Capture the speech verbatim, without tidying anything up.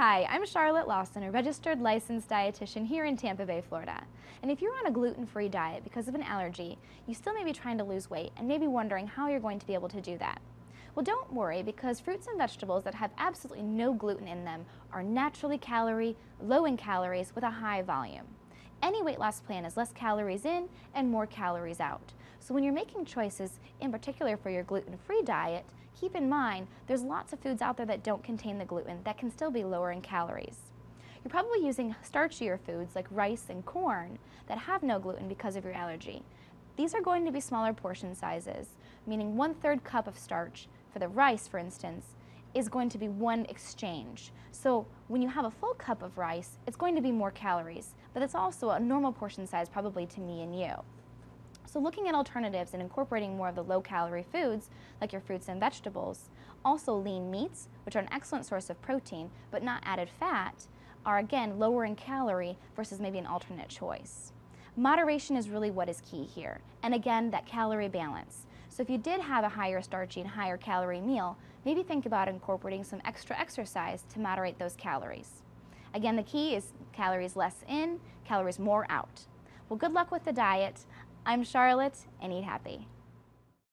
Hi, I'm Charlotte Lawson, a registered licensed dietitian here in Tampa Bay, Florida. And if you're on a gluten-free diet because of an allergy, you still may be trying to lose weight and may be wondering how you're going to be able to do that. Well, don't worry, because fruits and vegetables that have absolutely no gluten in them are naturally calorie, low in calories with a high volume. Any weight loss plan is less calories in and more calories out. So when you're making choices, in particular for your gluten-free diet, keep in mind there's lots of foods out there that don't contain the gluten that can still be lower in calories. You're probably using starchier foods like rice and corn that have no gluten because of your allergy. These are going to be smaller portion sizes, meaning one-third cup of starch, for the rice for instance, is going to be one exchange. So when you have a full cup of rice, it's going to be more calories, but it's also a normal portion size probably to me and you. So looking at alternatives and incorporating more of the low-calorie foods, like your fruits and vegetables, also lean meats, which are an excellent source of protein but not added fat, are again lower in calorie versus maybe an alternate choice. Moderation is really what is key here, and again, that calorie balance. So if you did have a higher starchy and higher calorie meal, maybe think about incorporating some extra exercise to moderate those calories. Again, the key is calories less in, calories more out. Well, good luck with the diet. I'm Charlotte, and eat happy.